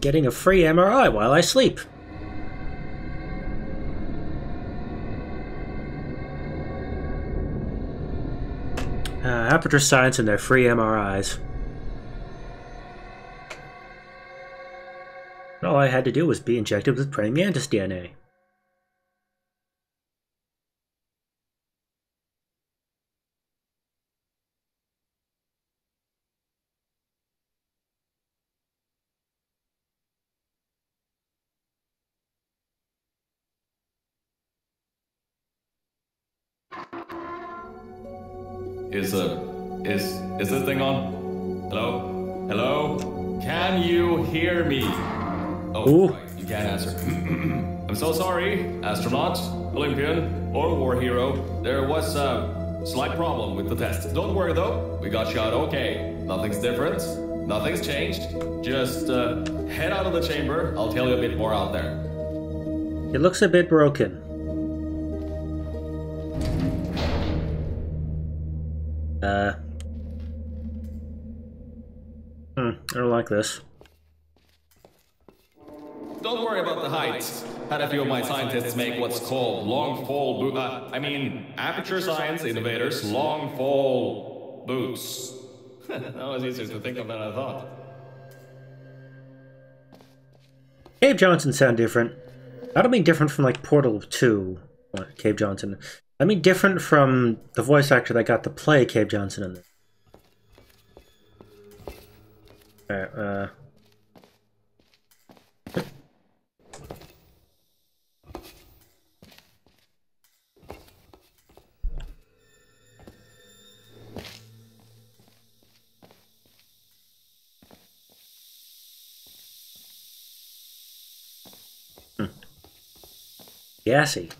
getting a free MRI while I sleep. Aperture Science and their free MRIs. All I had to do was be injected with praying mantis DNA. Is this thing on? Hello? Hello? Can you hear me? Oh, right, you can't answer. I'm so sorry, astronaut, Olympian, or war hero. There was a slight problem with the test. Don't worry though, we got you out okay. Nothing's different, nothing's changed. Just head out of the chamber, I'll tell you a bit more out there. It looks a bit broken. I don't like this. Don't worry about the heights. Had a few of my scientists make what's called long fall boots. Aperture Science innovators, long fall boots. That was easier to think of than I thought. Cave Johnson sound different. I don't mean different from like Portal 2, Cave Johnson. I mean different from the voice actor that got to play Cave Johnson in this. Alright, Gassy.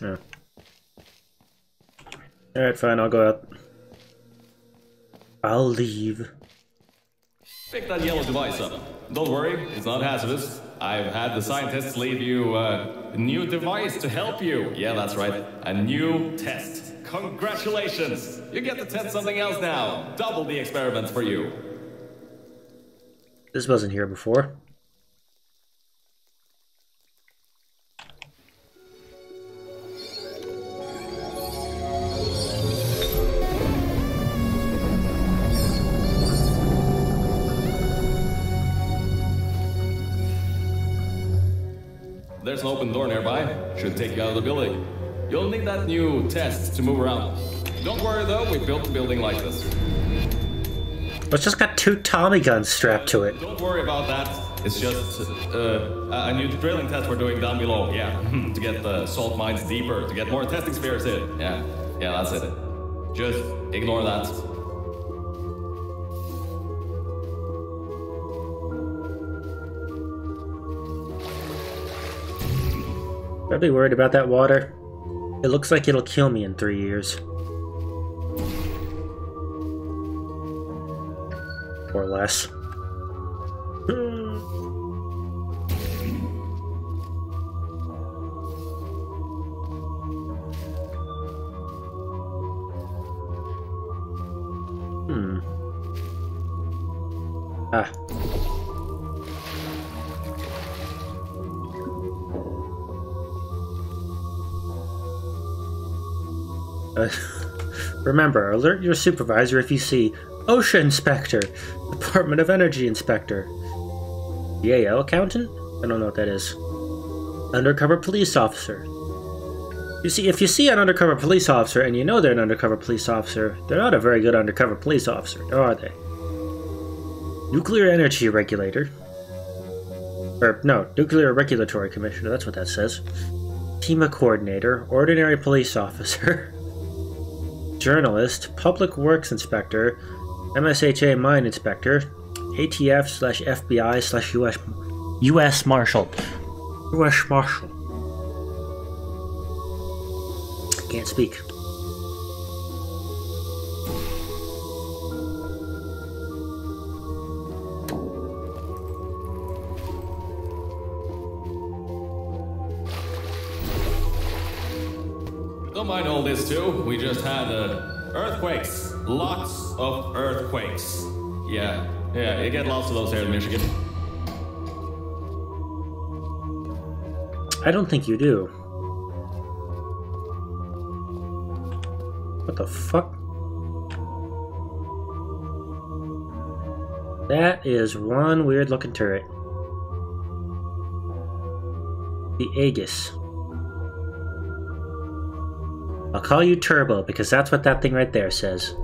Oh. Alright, fine, I'll go out. I'll leave. Pick that yellow device up. Don't worry, it's not hazardous. I've had the scientists leave you a new device to help you. Yeah, that's right. A new test. Congratulations! You get to test something else now. Double the experiments for you. This wasn't here before. There's an open door nearby. Should take you out of the building. You'll need that new test to move around. Don't worry though, we built the building like this. It's just got two Tommy guns strapped to it. Don't worry about that. It's just a new drilling test we're doing down below. Yeah, to get the salt mines deeper, to get more testing spheres in. Yeah, that's it. Just ignore that. I'd be worried about that water. It looks like it'll kill me in 3 years. Or less. Remember, alert your supervisor if you see OSHA Inspector, Department of Energy Inspector, DAL Accountant? I don't know what that is. Undercover Police Officer. You see, if you see an undercover police officer and you know they're an undercover police officer, they're not a very good undercover police officer, are they? Nuclear Energy Regulator. Or, no, Nuclear Regulatory Commissioner, that's what that says. TEMA Coordinator, Ordinary Police Officer. Journalist, Public Works Inspector, MSHA Mine Inspector, ATF/FBI/US Marshal. US Marshal. I can't speak. Don't mind all this too. We just had earthquakes. Lots of earthquakes. Yeah, you get lots of those here in Michigan. I don't think you do. What the fuck? That is one weird looking turret. The Aegis. I'll call you Turbo because that's what that thing right there says.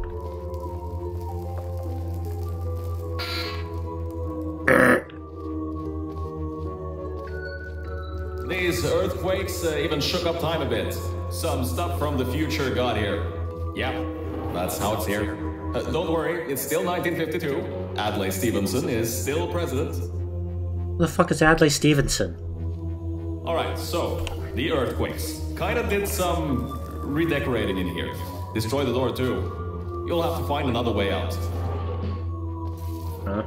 These earthquakes even shook up time a bit. Some stuff from the future got here. Yeah, that's how it's here. Don't worry, it's still 1952. Adlai Stevenson is still president. Who the fuck is Adlai Stevenson? Alright, so, the earthquakes. Kinda did some redecorating in here. Destroy the door too. You'll have to find another way out. Huh?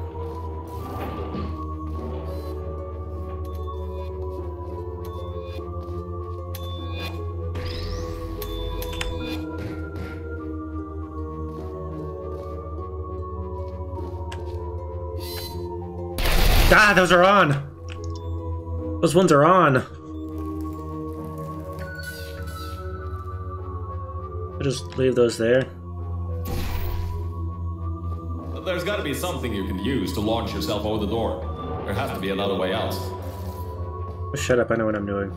Ah, those are on! Those ones are on! I'll just leave those there. There's gotta be something you can use to launch yourself over the door. There has to be another way out. Oh, shut up, I know what I'm doing.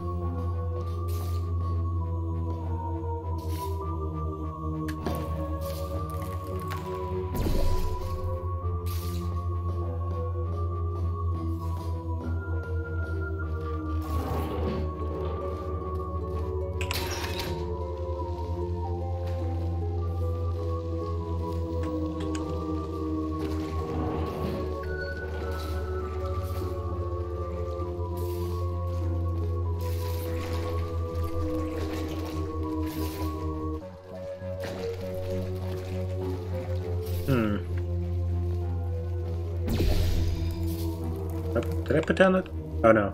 Did I put down that? Oh no.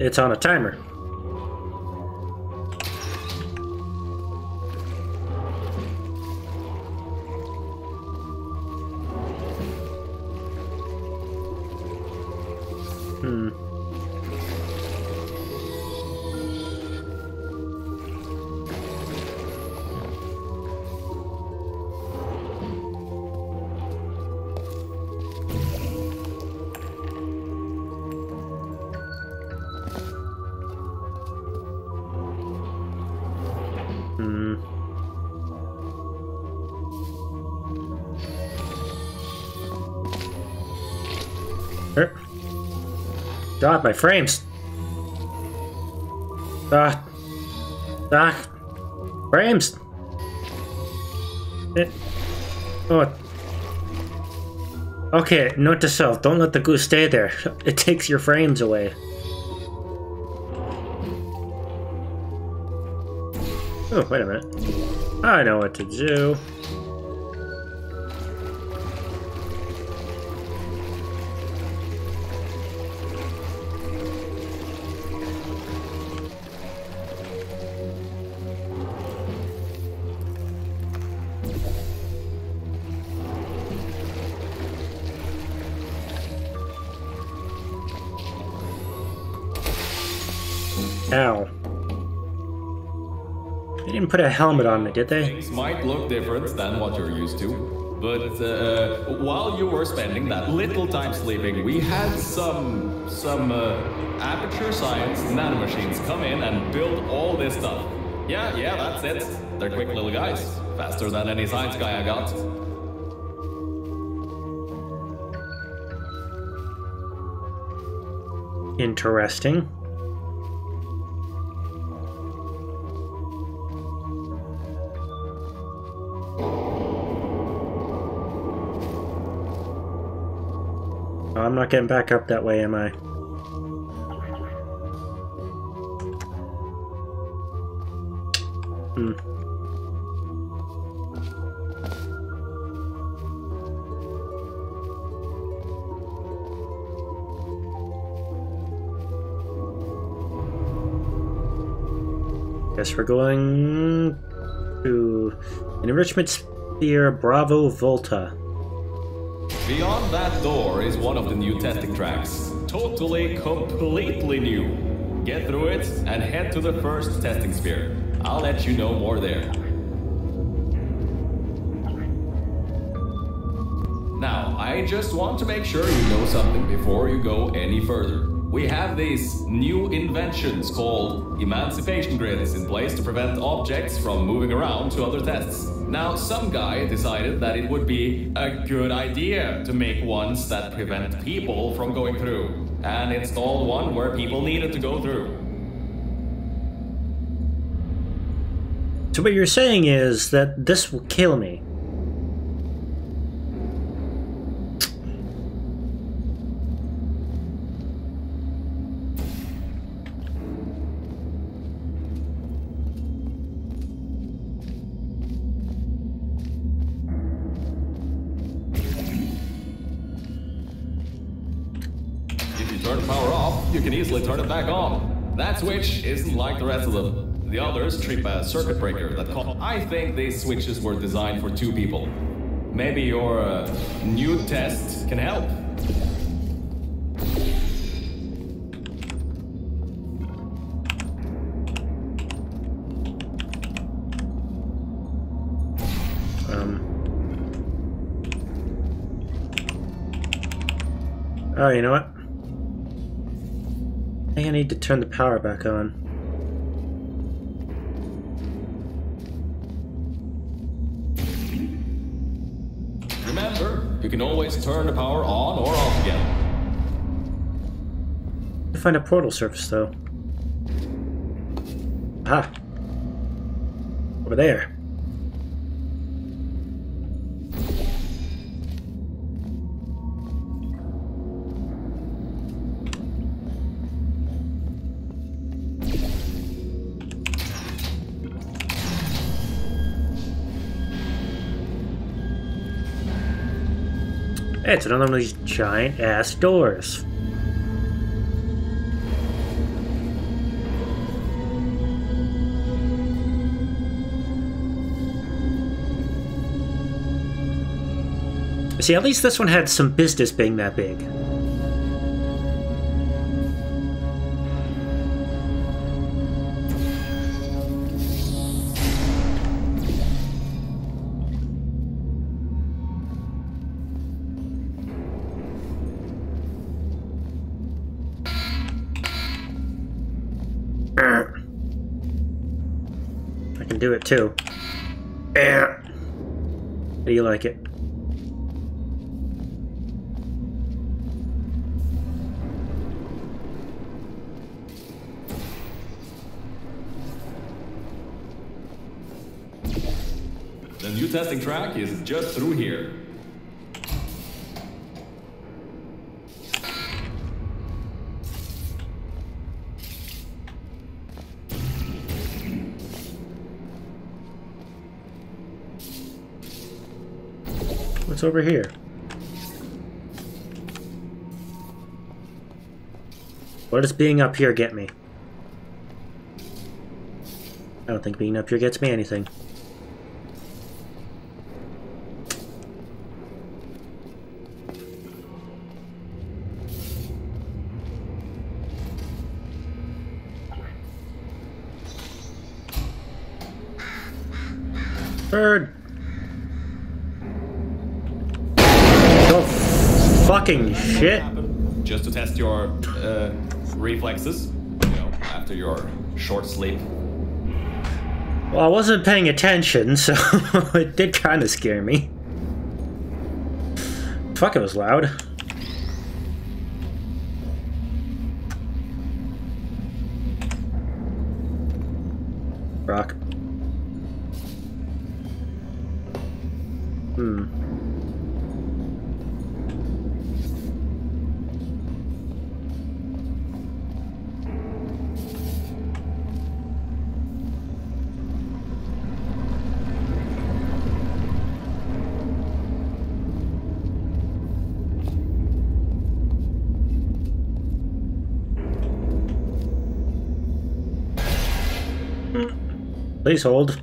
It's on a timer. God, my frames. Frames. Oh. Okay, note to self, don't let the goose stay there. It takes your frames away. Oh, wait a minute. I know what to do. Put a helmet on me, did they? Things might look different than what you're used to, but while you were spending that little time sleeping, we had some Aperture Science nanomachines come in and build all this stuff. Yeah, that's it. They're quick little guys, faster than any science guy I got. Interesting. I'm not getting back up that way, am I? Guess we're going to an enrichment sphere, Bravo Volta. Beyond that door is one of the new testing tracks. Totally, completely new. Get through it and head to the first testing sphere. I'll let you know more there. Now, I just want to make sure you know something before you go any further. We have these new inventions called Emancipation Grids in place to prevent objects from moving around to other tests. Now, some guy decided that it would be a good idea to make ones that prevent people from going through, and installed one where people needed to go through. So what you're saying is that this will kill me. Turn it back on. That switch isn't like the rest of them. The others trip a circuit breaker that calls. I think these switches were designed for two people. Maybe your new test can help. Oh, you know what? I think I need to turn the power back on. Remember, you can always turn the power on or off again. I find a portal surface though. Aha! Over there. It's another one of these giant ass doors. See, at least this one had some business being that big. Do it too. How do you like it? The new testing track is just through here. What's over here? What does being up here get me? I don't think being up here gets me anything. Bird! Fucking shit! Just to test your reflexes, you know, after your short sleep. Well, I wasn't paying attention, so it did kind of scare me. Fuck, it was loud. Rock. Please hold.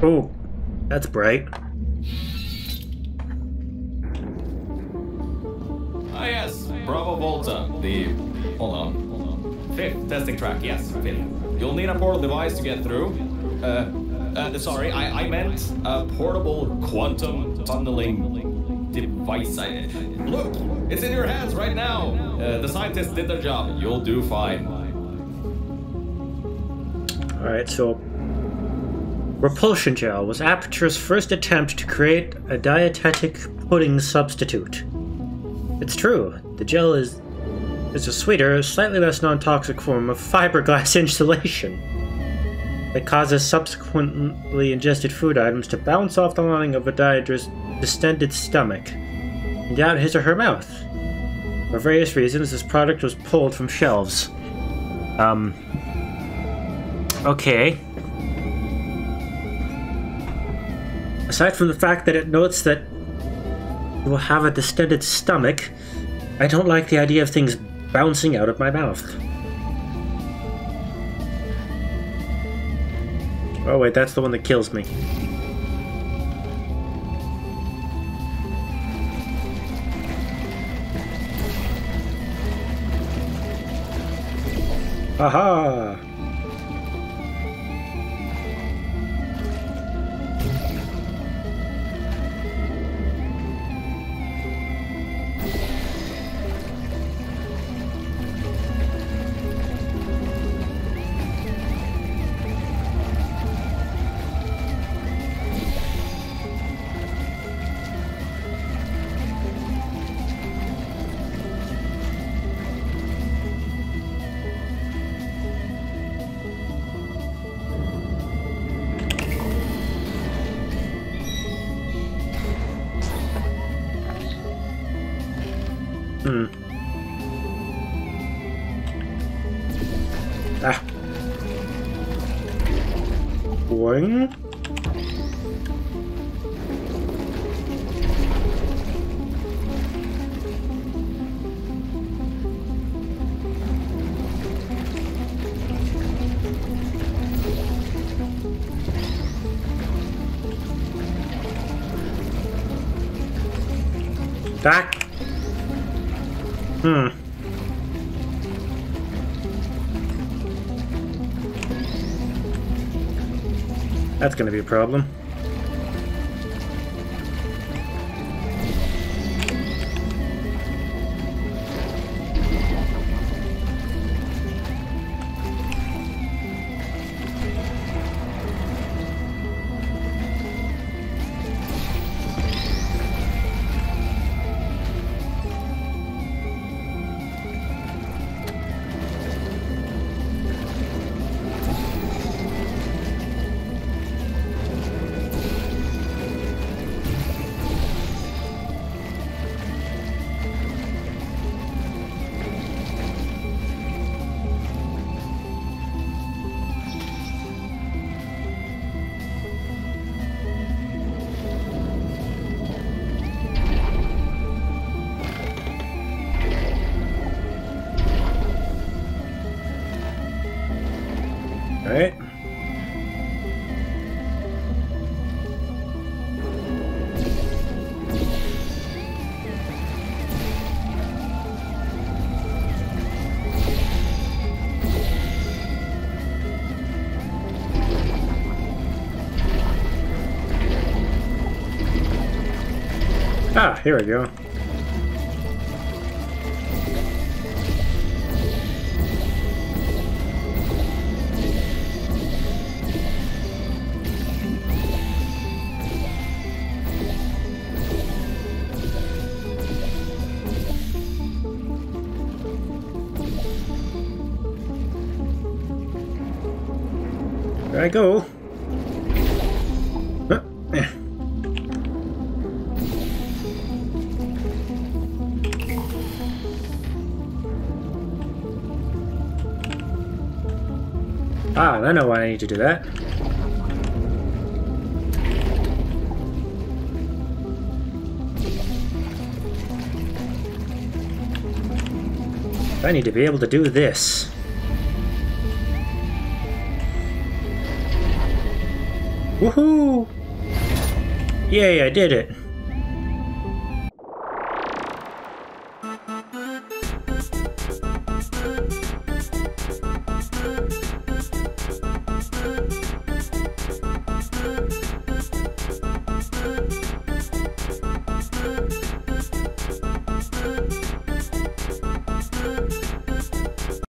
Oh, that's bright. Ah, yes, Bravo Volta. Hold on. Fifth testing track, yes, fifth. You'll need a portal device to get through. Sorry, I meant a portable quantum tunneling device. Look, it's in your hands right now. The scientists did their job. You'll do fine. Alright, so... Repulsion gel was Aperture's first attempt to create a dietetic pudding substitute. It's true, the gel is a sweeter, slightly less non-toxic form of fiberglass insulation that causes subsequently ingested food items to bounce off the lining of a dieter's distended stomach and down his or her mouth. For various reasons, this product was pulled from shelves. Okay. Aside from the fact that it notes that you will have a distended stomach, I don't like the idea of things bouncing out of my mouth. Oh wait, that's the one that kills me. Aha! Back. That's gonna be a problem. Ah, here we go. There I go. Ah, I know why I need to do that. I need to be able to do this. Woohoo! Yay, I did it.